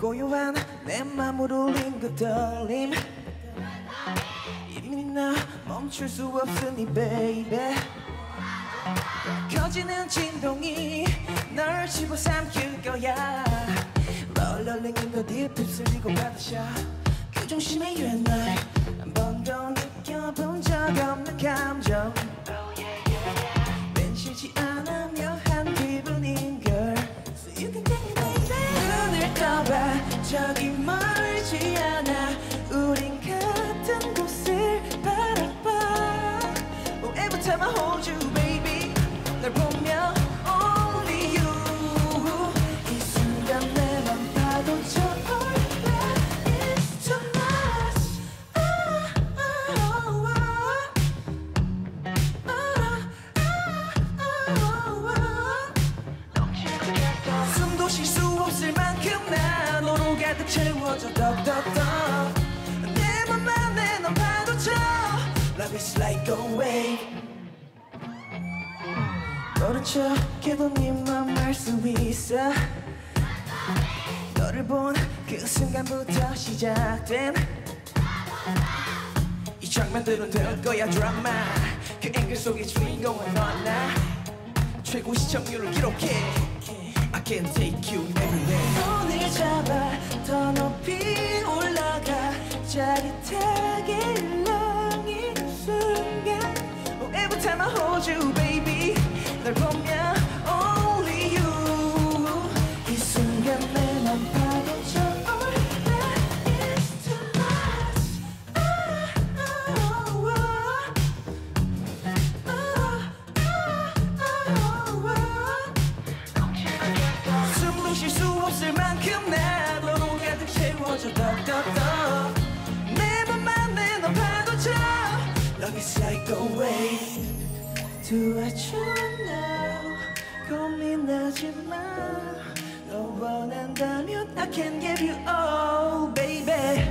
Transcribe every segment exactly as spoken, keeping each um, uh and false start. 고요한 내 맘으로 울린 그 떨림 이미 나 멈출 수 없으니 baby 커지는 진동이 널 집어삼킬 거야 널널랭이 너 뒤뜻을 이고 받으셔 그 중심에 you and I 한 번도 느껴본 적 없는 감정 왠시지 않으며 한 기분인걸 So you can take it baby 눈을 떠봐 저기 멀지 않아 우린 같은 곳을 바라봐 Oh every time I hold you baby 널 보며 only you 이 순간 내 맘 파도 쳐올라 It's too much oh, oh, oh, oh, oh, oh, oh. 숨도 쉴 수 없을 만큼 난 너로 가득 채워져 덕덕덕 내 맘 안에 넌 파도 쳐 Love is like a wave 모른 척 해도 네 맘 알 수 있어 너를 본 그 순간부터 시작된 이 장면들은 될 거야 드라마 그 앵글 속의 주인공은 넌 나 최고 시청률을 기록해 I can take you everywhere 손을 잡아 더 높이 올라가 짜릿하게 일렁이는 순간 Oh every time I hold you baby 널 보면 only you 이 순간 내 맘 파도쳐 올라 It's too much oh, oh, oh, oh, oh, oh. 숨을 쉴 수 없을 만큼 나도 가득 채워져 덕덕덕 내 맘 안에 넌 파도쳐 Love is like a wave Do I try now? 고민하지 마. 너 원한다면 I can give you all, baby.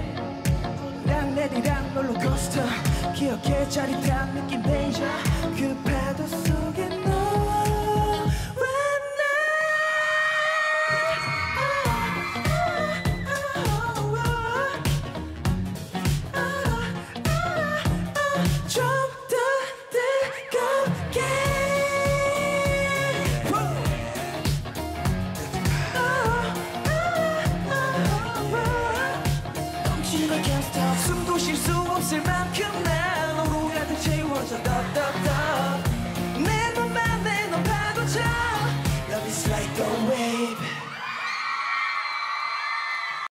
난 내리랑 롤러코스터 기억해 짜릿한 느낌 danger 그 파도 속에 너. 숨도 쉴 수 없을 만큼